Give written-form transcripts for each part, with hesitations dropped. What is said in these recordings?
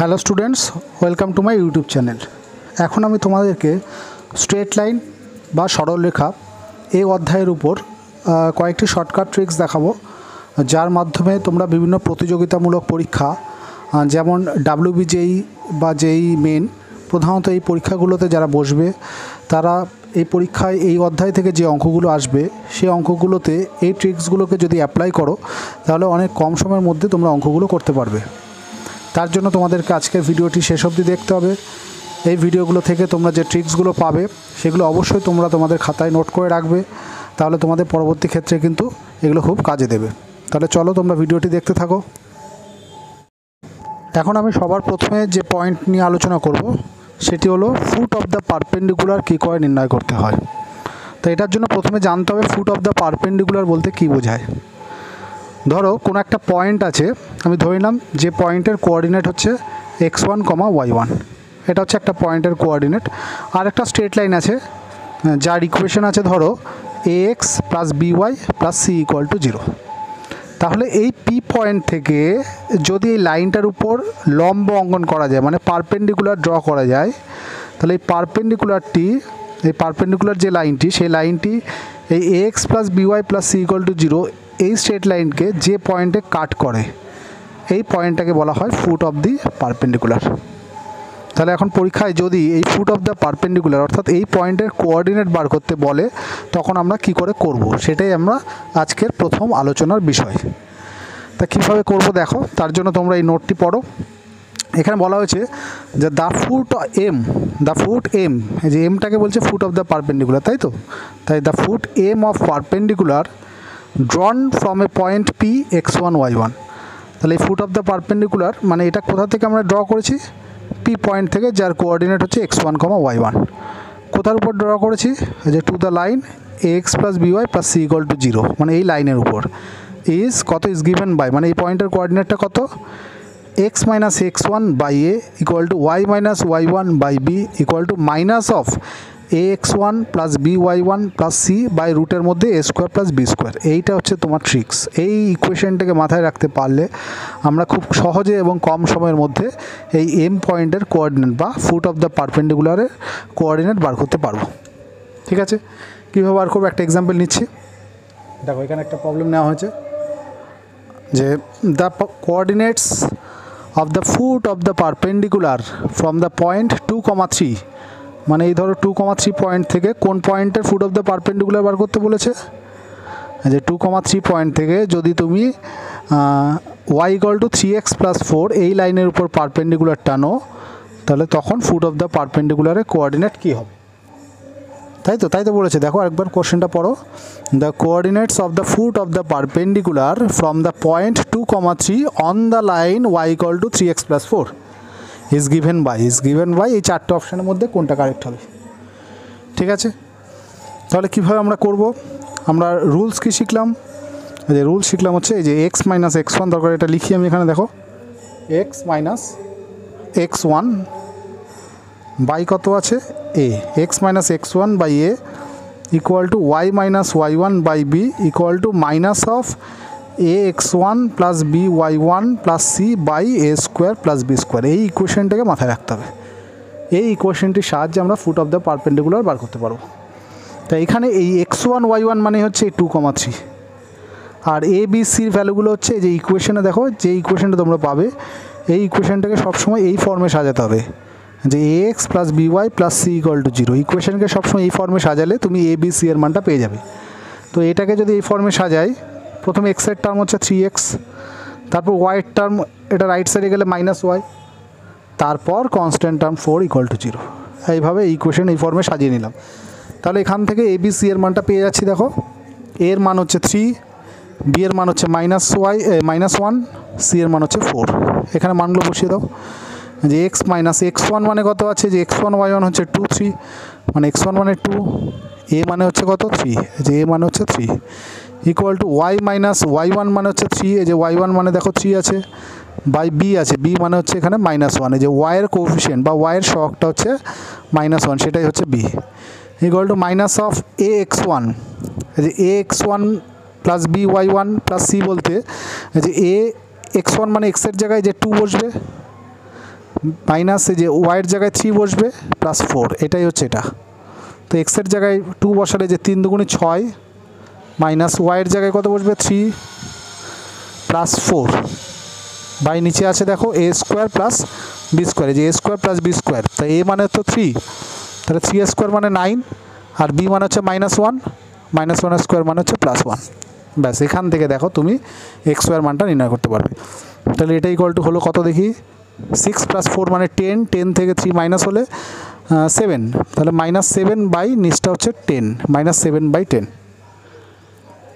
Hello students welcome to my YouTube channel. এখন আমি তোমাদেরকে স্ট্রেট লাইন বা সরলরেখা এই অধ্যায়ের উপর কয়েকটি শর্টকাট ট্রিক্স দেখাবো, যার মাধ্যমে তোমরা বিভিন্ন প্রতিযোগিতামূলক পরীক্ষা যেমন WBJEE বা JEE মেন প্রধানত এই পরীক্ষাগুলোতে যারা বসবে তারা এই পরীক্ষায় এই অধ্যায় থেকে যে অঙ্কগুলো আসবে সেই অঙ্কগুলোতে এই ট্রিক্সগুলোকে যদি অ্যাপ্লাই করো তাহলে অনেক কম সময়ের মধ্যে তোমরা অঙ্কগুলো করতে পারবে। তার জন্য তোমাদেরকে আজকের ভিডিওটি শেষ অবধি দেখতে হবে। এই ভিডিওগুলো থেকে তোমরা যে ট্রিক্সগুলো পাবে সেগুলো অবশ্যই তোমরা তোমাদের খাতায় নোট করে রাখবে, তাহলে তোমাদের পরবর্তী ক্ষেত্রে কিন্তু এগুলো খুব কাজে দেবে। তাহলে চলো তোমরা ভিডিওটি দেখতে থাকো। এখন আমি সবার প্রথমে যে পয়েন্ট নিয়ে আলোচনা করব সেটি হলো ফুট অফ দ্য পারপেন্ডিকুলার কী করে নির্ণয় করতে হয়। তো এটার জন্য প্রথমে জানতে হবে ফুট অফ দ্য পারপেন্ডিকুলার বলতে কী বোঝায়। ধরো কোনো একটা পয়েন্ট আছে, আমি ধরে নিলাম যে পয়েন্টের কোঅর্ডিনেট হচ্ছে x1, y1, এটা হচ্ছে একটা পয়েন্টের কোঅর্ডিনেট। আর একটা স্ট্রেট লাইন আছে যার ইকুয়েশন আছে ধরো ax + by + c = 0। তাহলে এই পি পয়েন্ট থেকে যদি এই লাইনটার উপর লম্ব অঙ্কন করা যায়, মানে পারপেন্ডিকুলার ড্র করা যায়, তাহলে এই পারপেন্ডিকুলারটি, এই পারপেন্ডিকুলার যে লাইনটি সেই লাইনটি এই ax + by + c = 0 এই স্ট্রেট লাইনকে যে পয়েন্টে কাট করে এই পয়েন্টটাকে বলা হয় ফুট অফ দি পারপেন্ডিকুলার। তাহলে এখন পরীক্ষায় যদি এই ফুট অফ দ্য পারপেন্ডিকুলার অর্থাৎ এই পয়েন্টের কোঅর্ডিনেট বার করতে বলে তখন আমরা কি করে করব, সেটাই আমরা আজকের প্রথম আলোচনার বিষয়। তা কীভাবে করব দেখো, তার জন্য তোমরা এই নোটটি পড়ো। এখানে বলা হয়েছে যে দ্য ফুট এম, এই যে এমটাকে বলছে ফুট অফ দ্য পারপেন্ডিকুলার, তাই তো? তাই the foot M of perpendicular drawn from a point P x1, y1। তাহলে এই ফুট অফ দ্য পারপেন্ডিকুলার মানে এটা কোথা থেকে আমরা ড্র করেছি? P পয়েন্ট থেকে, যার কোঅর্ডিনেট হচ্ছে x1, y1। কোথার উপর ড্র করেছি? যে to the line ax + by + c = 0, মানে এই লাইনের উপর। ইজ কত? ইজ গিভেন বাই, মানে এই পয়েন্টের কোঅর্ডিনেটটা কত? x - x1/a = y - y1/b = ax1 + by1 + c/ মধ্যে a² + b²। এইটা হচ্ছে তোমার ট্রিক্স। এই ইকুয়েশনটাকে মাথায় রাখতে পারলে আমরা খুব সহজে এবং কম সময়ের মধ্যে এই এম পয়েন্টের কোঅর্ডিনেট বা ফুট অফ দ্য পারপেন্ডিকুলারের কোঅর্ডিনেট বার করতে পারবো। ঠিক আছে, কীভাবে বার করবো একটা এক্সাম্পল নিচ্ছি। দেখো এখানে একটা প্রবলেম নেওয়া হয়েছে যে the coordinates of the foot of the perpendicular from the point 2, 3, মানে এই ধরো 2, 3 পয়েন্ট থেকে কোন পয়েন্টের ফুট অফ দ্য পারপেন্ডিকুলার বার করতে বলেছে? যে 2, 3 পয়েন্ট থেকে যদি তুমি y = 3x + 4 এই লাইনের উপর পারপেন্ডিকুলার টানো তাহলে তখন ফুট অফ দ্য পারপেন্ডিকুলারের কোঅর্ডিনেট কী হবে, তাই তো? তাই তো বলেছে। দেখো একবার কোশ্চেনটা পড়ো। The coordinates of the foot of the perpendicular from the point 2, 3 on the line y = 3x + 4 is given by, এই চারটে অপশানের মধ্যে কোনটা কারেক্ট হবে। ঠিক আছে, তাহলে কীভাবে আমরা করব? আমরা রুলস কি শিখলাম? যে রুলস শিখলাম হচ্ছে এই যে x - x1, দরকার এটা লিখি আমি এখানে। দেখো x - x1 বাই কত আছে? a। x - x1/a = y - y1/b = ax1 + by1 + c/a² + b²। এই ইকুয়েশনটাকে মাথায় রাখতে হবে। এই ইকুয়েশনটির সাহায্যে আমরা ফুট অফ দ্য পারপেন্ডিকুলার বার করতে পারবো। তাই এখানে এই x1, y1 মানে হচ্ছে 2, 3, আর a b c ভ্যালুগুলো হচ্ছে যে ইকুয়েশনে, দেখো যে ইকুয়েশনটা তোমরা পাবে এই ইকুয়েশনটাকে সবসময় এই ফর্মে সাজাতে হবে যে ax + by + c = 0। ইকুয়েশনকে সবসময় এই ফর্মে সাজালে তুমি a b c এর মানটা পেয়ে যাবে। তো এটাকে যদি এই ফর্মে সাজাই, প্রথমে এক্সের টার্ম হচ্ছে 3x, তারপর ওয়াইয়ের টার্ম এটা রাইট সাইডে গেলে -y, তারপর কনস্ট্যান্ট টার্ম 4 = 0। এইভাবে ইকুয়েশন এই ফর্মে সাজিয়ে নিলাম। তাহলে এখান থেকে এ বি সি এর মানটা পেয়ে যাচ্ছি। দেখো a এর মান হচ্ছে 3, b এর মান হচ্ছে -1, c এর মান হচ্ছে 4। এখানে মানগুলো বসিয়ে দাও। যে x - x1 মানে কত আছে? যে x1, y1 হচ্ছে 2, 3, মানে x1 মানে 2, a মানে হচ্ছে কত? 3, যে a মানে হচ্ছে 3 = y - y1 মানে হচ্ছে 3, এই যে y1 মানে দেখো 3 আছে, বাই b আছে, b মানে হচ্ছে এখানে -1, এই যে y এর কোফিশিয়েন্ট বা y এর সহগটা হচ্ছে -1, সেটাই হচ্ছে b = -ax1, এই যে ax1 + by1 + c বলতে এই যে ax1 মানে x এর জায়গায় যে 2 বসবে, माइनस जे वाइर जगह थ्री बस प्लस फोर एटाई हे तो एक्सर जगह टू बसाले जो तीन दुगुणे छय माइनस वाइर जगह कत बस थ्री प्लस फोर बाई नीचे आछे देखो a square plus b square a square plus b square तो ए मान तो थ्री तो थ्री स्क्वायर मान नाइन और बी मान हे माइनस वन स्क्वायर मान हे प्लस वन बस एखान देखो तुम्हें एक्स स्क्वायर मानटा निर्णय करते तो एटा इक्वल टू हलो कत देखी सिक्स प्लस फोर मान टेन टेन थे थ्री माइनस होले सेवेन तो माइनस सेवेन बाई निचटा हे ten minus seven by ten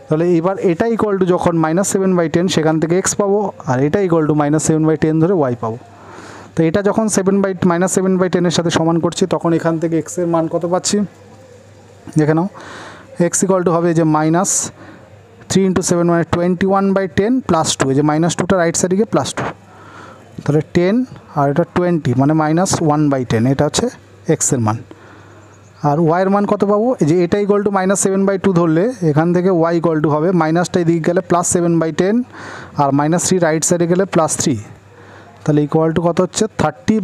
তাহলে এবার এটা ইকুয়াল টু যখন -7/10 সেখান থেকে x পাবো আর এটা ইকুয়াল টু -7/10 ধরে y পাবো তো এটা যখন -7/10 এর সাথে সমান করছি তখন এখান থেকে x এর মান কত পাচ্ছি দেখে নাও x ইকুয়াল টু হবে যে -3 * 7 মানে 21/10 + 2 এই যে -2 টা রাইট সাইডে গিয়ে +2 তাহলে 10 আর এটা 20 মানে -1/10 এটা হচ্ছে x এর মান और वायर मान कत पाबो एटा इक्वल टू -7/2 धरले एखान थेके वाई इक्वल टू हबे माइनसटा एदिके गेले +7/10 और -3 राइट साइडे गेले +3 ताहले इक्वल टू कत होच्छे 30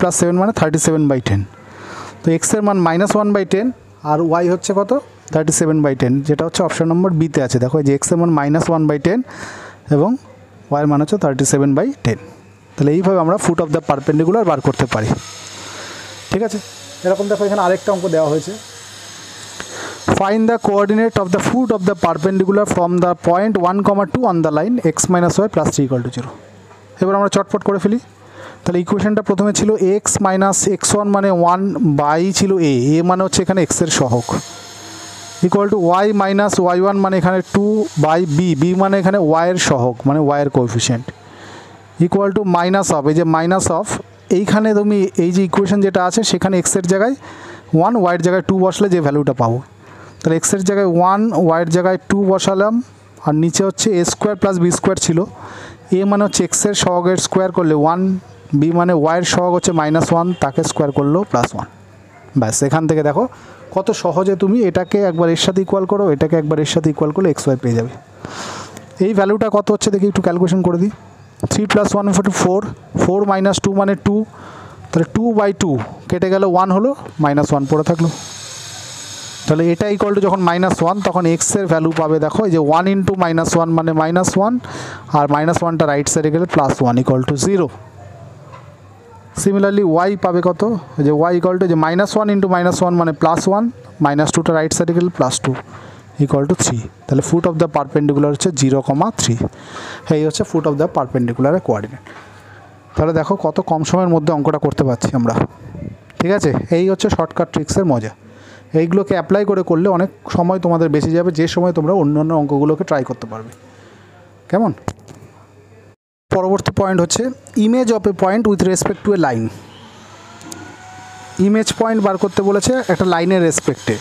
प्लस 7 माने 37/10 तो एक्स एर मान -1/10 और वाई होच्छे कत 37/10 जेटा होच्छे अपशन नम्बर बी ते आछे देखो जे एक्स एर मान -1/10 एबं वायर मान होच्छे 37/10 ताहले এইভাবে আমরা ফুট অফ দ্য পারপেন্ডিকুলার বার করতে পারি ঠিক আছে। এরকম দেখো এখানে আরেকটা অঙ্ক দেওয়া হয়েছে find the coordinate of the foot of the perpendicular from the point 1, 2 on the line x minus y plus three equal to zero. এবার আমরা চটপট করে ফেলি তাহলে ইকুয়েশনটা প্রথমে ছিল এক্স মাইনাস এক্স ওয়ান মানে ওয়ান বাই ছিল এ এ মানে হচ্ছে এখানে এক্সের সহগ equal to y minus y one মানে এখানে টু বাই বি বি মানে এখানে ওয়াইয়ের সহগ মানে ওয়াইয়ের coefficient equal to minus of এই যে মাইনাস অফ এইখানে তুমি এই যে ইকুয়েশন যেটা আছে সেখানে x এর জায়গায় 1 y এর জায়গায় 2 বসালে যে ভ্যালুটা পাবো তাহলে x এর জায়গায় 1 y এর জায়গায় 2 বসালাম আর নিচে হচ্ছে a square plus b square ছিল a মানে হচ্ছে x এর সহগের স্কয়ার করলে 1 b মানে y এর সহগ হচ্ছে -1 তাকে স্কয়ার করলো +1 ব্যাস এখান থেকে দেখো কত সহজে তুমি এটাকে একবার এর সাথে ইকুয়াল করো এটাকে একবার এর সাথে ইকুয়াল করলে xy পেয়ে যাবে। এই ভ্যালুটা কত হচ্ছে দেখি একটু ক্যালকুলেশন করে দিই 3 + 1 फोर फोर फोर -2 मान टू तो 2/2 केटे गल 1 हलो -1 पड़े थकल तो एटा इक्वल टू जो -1 तक एक्सर भैल्यू पा देखो ये 1 × -1 मान -1 और -1 टा राइट साइडे गले +1 equal to zero. Similarly y पा कत वाई इक्वल टू -1 × -1 मान +1 -2 टा राइट साइडे गले +2 इक्वल टू थ्री तेल फुट अफ द पारपेंडिकुलर हे 0,3 ये हे foot of the perpendicular coordinate ताहले देखो कत कम समय मध्य अंकटा करते पारछि आमरा ठीक आछे। एई हे शर्टकाट ट्रिक्सर मजा एइगुलोके अप्लाई करे करले अनेक समय तोमादेर बेचे जाबे जे समय तोमरा अन्यान्य अंकगुलोके ट्राई करते पारबे केमन। परवर्ती पॉइंट होच्छे image of a point with respect to a line image point बार करते बोलेछे एकटा लाइनेर रेसपेक्टे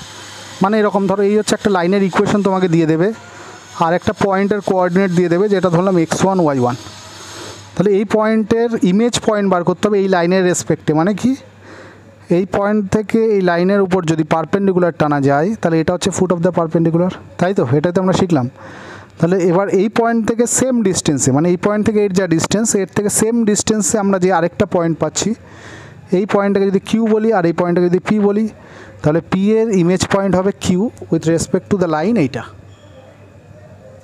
মানে এরকম ধরো এই হচ্ছে একটা লাইনের ইকুয়েশন তোমাকে দিয়ে দেবে আর একটা পয়েন্টের কোঅর্ডিনেট দিয়ে দেবে যেটা ধরলাম x1 y1 তাহলে এই পয়েন্টের ইমেজ পয়েন্ট বার করতে হবে এই লাইনের রেসপেক্টে মানে কি এই পয়েন্ট থেকে এই লাইনের উপর যদি পারপেন্ডিকুলার টানা যায় তাহলে এটা হচ্ছে ফুট অফ দ্য পারপেন্ডিকুলার তাই তো এটাই তো আমরা শিখলাম। তাহলে এবার এই পয়েন্ট থেকে সেম ডিস্টেন্সে মানে এই পয়েন্ট থেকে এর যা ডিস্টেন্স এর থেকে সেম ডিস্টেন্সে আমরা যে আরেকটা পয়েন্ট পাচ্ছি এই পয়েন্টটাকে যদি কিউ বলি আর এই পয়েন্টটাকে যদি পি বলি তাহলে পি এর ইমেজ পয়েন্ট হবে Q with respect to the line এইটা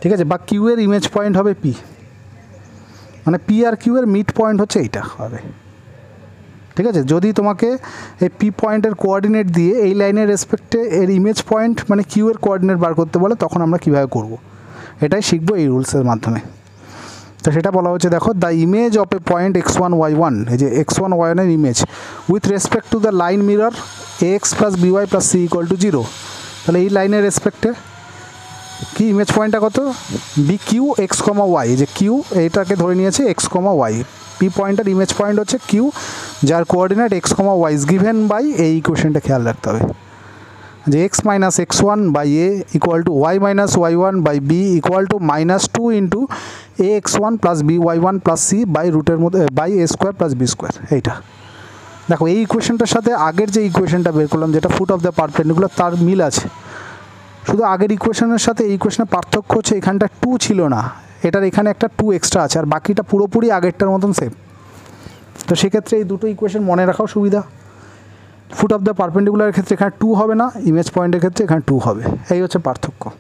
ঠিক আছে বা কিউ এর ইমেজ পয়েন্ট হবে পি মানে পি আর কিউ এর মিড পয়েন্ট হচ্ছে এইটা হবে ঠিক আছে। যদি তোমাকে এই পি পয়েন্টের কোঅর্ডিনেট দিয়ে এই লাইনের রেসপেক্টে এর ইমেজ পয়েন্ট মানে কিউ এর কোঅর্ডিনেট বার করতে বলে তখন আমরা কীভাবে করব এটাই শিখবো এই রুলসের মাধ্যমে। तो सेटा बोला होच्छे देखो the image of a point x1 y1 x1 y1 एर image with respect to the line mirror ax plus by plus c equal to zero ताहले एई लाइनेर रेसपेक्टे कि इमेज पॉइंटटा कत बी किऊ एक्स कमा वाई जे किऊ एटाके धरे नियेछे एक्स कमा वाई पी पॉइंटेर इमेज पॉइंट होच्छे किऊ जार coordinate x comma y is given by एई इक्वेशनटा खेयाल राखते होबे जे x minus x one by a equal to y minus y one by b equal to -2 into a x one plus b y one plus c by रूटर मध्य by a square plus b square एटा देखो ये इक्वेशनटार साथे आगेर जे इक्वेशनटा बेर करलाम जेटा फुट अफ द पारपेंडिकुलार तार मिल आछे शुधु आगेर इक्वेशनेर साथे ए इक्वेशनेर पार्थक्य होच्छे एखानटा 2 छिलो ना एटार एखाने एकटा 2 एक्सट्रा आछे आर बाकिटा पुरोपुरि आगेरटार मतन सेम तो सेक्षेत्रे दुटो इक्वेशन मने राखाओ सुविधा। फुट अफ द पारपेंडिकुलार क्षेत्र एखाने टू हबे ना, इमेज पॉइंटेर क्षेत्र एखाने टू हबे। एई होच्छे पार्थक्य।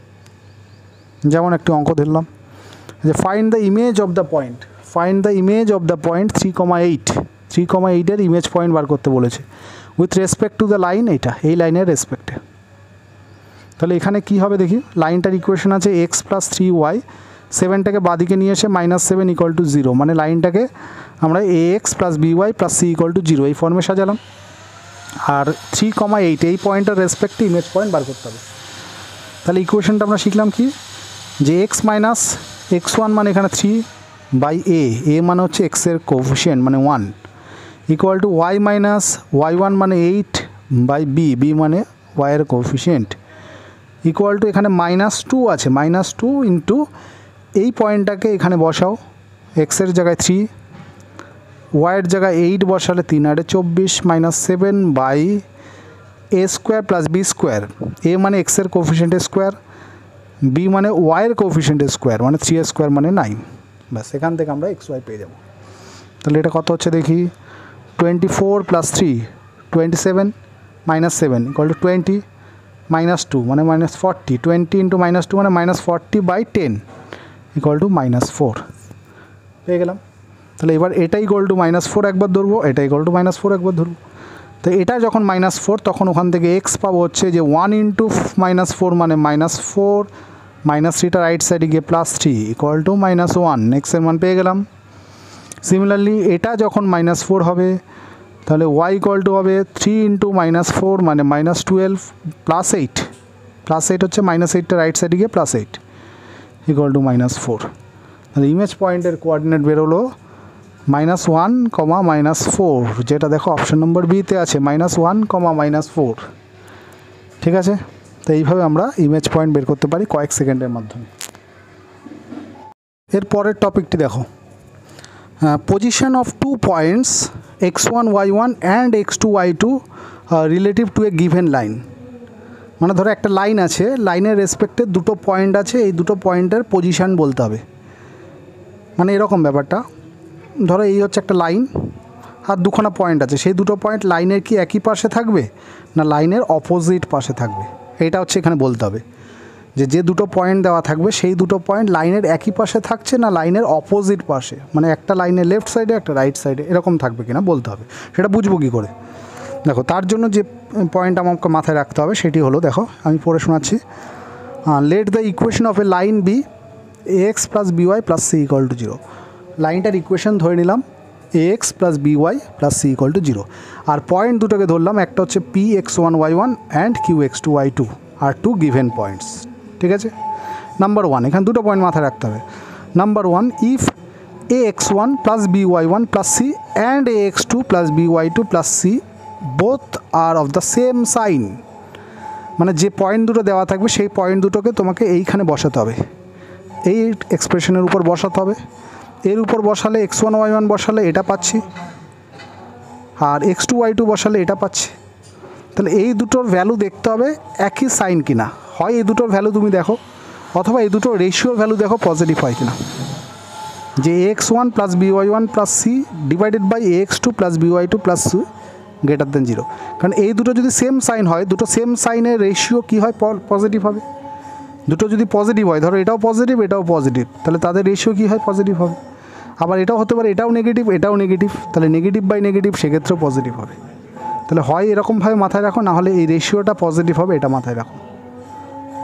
जेमन एकटी अंक धरलाम जे find the image of the point, find the image of the point 3,8, 3,8 एर इमेज पॉइंट बार करते बोलेछे उथ रेसपेक्ट टू द लाइन। एटा एई लाइनेर रेसपेक्टे ताहले एखाने कि हबे देखि, लाइनटार इक्वेशन आछे एक्स प्लस 3 वाई, 7टाके बादिके निये एसे -7 इक्वल टू 0 माने लाइनटाके आमरा ax plus by plus c equal to 0 एई फर्मे साजालाम। और 3,8 एई पॉइंटेर रेसपेक्टे इमेज पॉइंट बार करते हबे। ताहले इक्वेशनटा आमरा शिखलाम कि जे एक्स माइनस x1 मान एखाने 3/a, a मान होच्छे x एर कोएफिशिएंट माने 1 equal to y minus y1 मान 8/b, b मान y एर कोएफिशिएंट इक्वल टू एखाने -2 आछे, -2 इनटू এই পয়েন্টটাকে এখানে বসাও, x এর জায়গায় 3, y এর জায়গায় 8 বসালে 3 আর 24 -7/a² + b² a মানে x এর কোএফিশিয়েন্ট স্কয়ার, b মানে y এর কোএফিশিয়েন্ট স্কয়ার মানে 3² মানে 9। বাস এখান থেকে আমরা xy পেয়ে যাব। তাহলে এটা কত হচ্ছে দেখি, 24 + 3 27 - 7 = 20 - 2 মানে -40, 20 * -2 মানে -40/10 इक्वल टू -4 पे गेलाम। তাহলে এবার এটা ইকুয়াল টু -4 একবার ধরব, এটা ইকুয়াল টু -4 একবার ধরব। তো এটা যখন -4 তখন ওখান থেকে x পাবো হচ্ছে যে 1 * -4 মানে -4 -3 টা রাইট সাইডে গিয়ে +3 ইকুয়াল টু -1 x এর মান পেয়ে গেলাম। সিমিলারলি এটা যখন -4 হবে তাহলে y ইকুয়াল টু হবে 3 * -4 মানে -12 +8, +8 হচ্ছে -8 টা রাইট সাইডে গিয়ে +8 इक्वल टू -4। इमेज पॉइंटर कोऑर्डिनेट बेरोलो -1, -4 जेटा देखो ऑप्शन नम्बर बी ते आछे -1, -4 ठीक आछे। तो এইভাবে আমরা ইমেজ পয়েন্ট বের করতে পারি কয়েক সেকেন্ডের মধ্যে। এর পরের টপিকটি দেখো, position of two points x1, y1 and x2, y2 relative to a given line. माने धरो एक लाइन आछे, लाइनेर रेसपेक्टे दुटो पॉइंट आछे, एई दुटो पॉइंटेर पजिशन बोलते हबे। माने एरकम ब्यापारटा धरो एई होच्छे एक लाइन और दुखाना पॉइंट आछे, सेई दुटो पॉइंट लाइनेर कि एक ही पाशे थाकबे ना लाइनेर अपोजिट पाशे थाकबे, एटा होच्छे एखाने बोलते हबे जे जे दुटो पॉइंट देवा थाकबे सेई दुटो पॉइंट लाइनेर एक ही पाशे थाकछे ना लाइनेर अपोजिट पाशे, माने एक लाइनेर लेफ्ट साइडे एक राइट साइडे एरकम थाकबे किना बोलते हबे। सेटा बुझबो कि करे देखो, तार जोन्नो जे पॉइंट आमाके माथाय राखते हबे सेटी हलो, देखो आमी पड़े शोनाच्छि, let the equation of a line b x plus by plus c equal to 0। लाइनटार इक्वेशन धरे निलाम x plus by plus c equal to 0 और पॉइंट दुटोके धरलाम एकटा होच्छे P x1, y1 and Q x2, y2 आर टू गिवेन पॉइंट्स। ठीक आछे, नम्बर 1 एखाने दुटो पॉइंट माथाय राखते हबे। Number 1 if ax1 plus by1 plus c and ax2 plus by2 plus c both are of the same sign, माने जे पॉइंट दुटो देवा थाकबे सेई पॉइंट दुटोके तोमाके एइखाने बसाते हबे, एई एक्सप्रेशनेर ऊपर बसाते हबे। एर ऊपर बसाले x1 y1 बसाले एटा पाচ্ছি और x2 y2 बसाले एटा पाচ্ছি। তাহলে এই দুটোর ভ্যালু দেখতে হবে একই সাইন কিনা, হয় এই দুটোর ভ্যালু তুমি দেখো অথবা এই দুটোর রেশিওর ভ্যালু দেখো পজিটিভ হয় কিনা। যে ax1 + by1 + c / ax2 + by2 + c greater than 0 कारण ये दुटो जो सेम साइन है, दुटो सेम साइने रेशियो कि है पजिटिव है, दुटो जो पजिटिव है धरो एटाओ पजिटिव एटाओ पजिटिव ताहले तादेर रेशियो कि है पजिटिव है। आबार एटाओ होते पारे एटाओ नेगेटिव एटाओ नेगेटिव ताहले नेगेटिव बाई नेगेटिव से क्षेत्रेओ पजिटिव है। ताहले हय एरकम भावे माथाय राखो ना हले एई रेशियोटा पजिटिव है एटा माथाय राखो।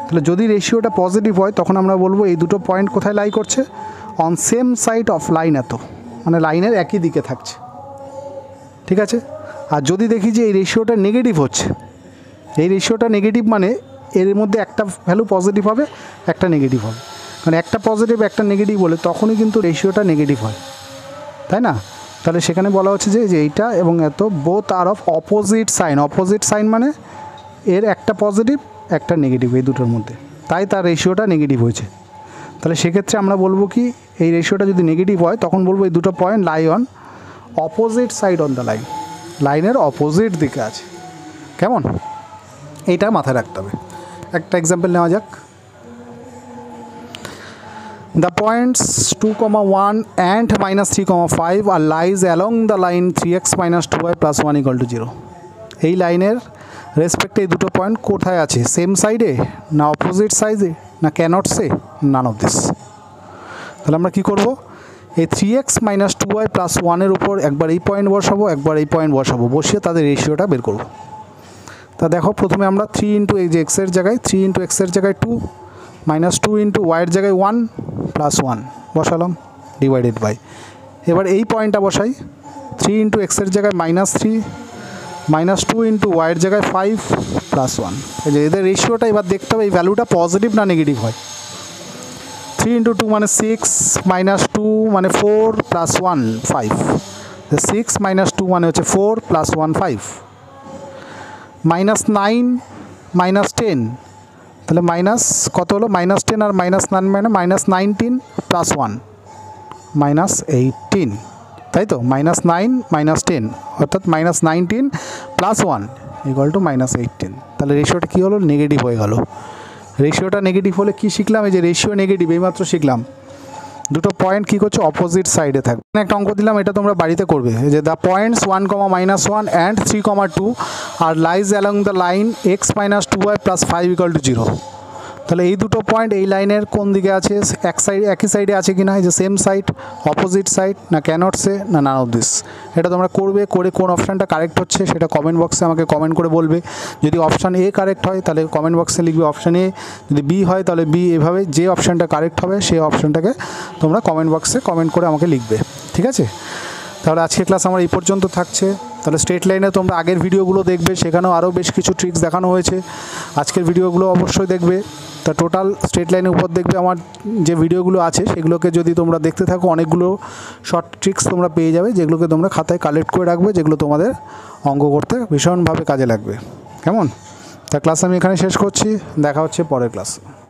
ताहले जदि रेशियोटा पजिटिव है तखन आमरा बोलबो एई दुटो पॉइंट कोथाय लाई करछे, on same side of line एतो माने लाइनेर एकई दिके थाकछे। ठीक आछे, और जदि देखी जो रेशियोटा नेगेटिव हे, रेशियोटा नेगेटिव माने एर मध्य एक भैलू पजिटिव है एक नेगेटिव है, मैं एक पजिटिव एक नेगेटिव बोले तखोनी ही किन्तु रेशियोटा नेगेटिव है ताई ना। ताहले सेखाने बला होच्छे जे एटा एबं एतो both are of opposite sign, opposite sign माने एर एक पजिटिव एक नेगेटिव ए दुटोर मध्य, ताई तार रेशियोटा नेगेटिव होयेछे। ताहले सेई क्षेत्रे आमरा बोलबो कि एई रेशियोटा जदि नेगेटिव हय तखन बोलबो एई दुटो point lie on opposite side on the line, लाइनेर अपोजिट दिके आछे केमन, एटा माथाय राखते हबे। एक एग्जाम्पल नेওয়া যাক, The points 2, 1 and -3, 5 are lies along the line 3x - 2y + 1 = 0. এই লাইনের রেসপেক্টে এই দুটো পয়েন্ট কোথায় আছে? সেম সাইডে না অপোজিট সাইডে না cannot say none of this. তাহলে আমরা কি করব? এই 3x - 2y + 1 এর উপর একবার এই পয়েন্ট বসাবো, একবার এই পয়েন্ট বসাবো, বসিয়ে তাদের রেশিওটা বের করব। তা দেখো প্রথমে আমরা 3 × x এর জায়গায় 3 × x এর জায়গায় 2 -2 × y এর জায়গায় 1 + 1 বসালাম ডিভাইডেড বাই। এবার এই পয়েন্টটা বসাই, 3 × x এর জায়গায় -3 -2 × y এর জায়গায় 5 + 1। এই যে এদের রেশিওটা এবার দেখতে হবে এই ভ্যালুটা পজিটিভ না নেগেটিভ হয়। 3 × 2 মানে 6, -2 মানে 4 + 1 5, 6 - 2 মানে হচ্ছে 4 + 1 5, -9 - 10 তাহলে মাইনাস কত হলো? -10 আর -9 মানে -19 + 1 -18, তাই তো? -9 - 10 অর্থাৎ -19 + 1 = -18। তাহলে রেশিওটা কী হলো? নেগেটিভ হয়ে গেল। রেশিওটা নেগেটিভ হলে কি শিখলাম? এই যে রেশিও নেগেটিভ এইমাত্র শিখলাম। দুটো পয়েন্ট কী করছে? অপোজিট সাইডে থাকবে। একটা অঙ্ক দিলাম, এটা তোমরা বাড়িতে করবে। যে the points 1, -1 and 3, 2 are lies along the line x - 2y + 5 = 0। তাহলে এই দুটো পয়েন্ট এই লাইনের কোন দিকে আছে? এক সাইড, একই সাইডে আছে কি না? এই যে সেম সাইড, অপোজিট সাইড না ক্যানট সে না নান অফ দিস। এটা তোমরা করবে, করে কোন অপশানটা কারেক্ট হচ্ছে সেটা কমেন্ট বক্সে আমাকে কমেন্ট করে বলবে। যদি অপশান এ কারেক্ট হয় তাহলে কমেন্ট বক্সে লিখবে অপশান এ, যদি বি হয় তাহলে বি, এভাবে যে অপশানটা কারেক্ট হবে সেই অপশানটাকে তোমরা কমেন্ট বক্সে কমেন্ট করে আমাকে লিখবে, ঠিক আছে? তাহলে আজকের ক্লাস আমার এই পর্যন্ত থাকছে। তাহলে স্ট্রেট লাইনে তোমরা আগের ভিডিওগুলো দেখবে, সেখানেও আরও বেশ কিছু ট্রিক্স দেখানো হয়েছে। আজকের ভিডিওগুলো অবশ্যই দেখবে। তা টোটাল স্ট্রেট লাইনের উপর দেখবে আমার যে ভিডিওগুলো আছে, সেগুলোকে যদি তোমরা দেখতে থাকো অনেকগুলো শর্ট ট্রিক্স তোমরা পেয়ে যাবে, যেগুলোকে তোমরা খাতায় কালেক্ট করে রাখবে, যেগুলো তোমাদের অঙ্ক করতে ভীষণভাবে কাজে লাগবে। কেমন? তা ক্লাস আমি এখানে শেষ করছি, দেখা হচ্ছে পরের ক্লাসে।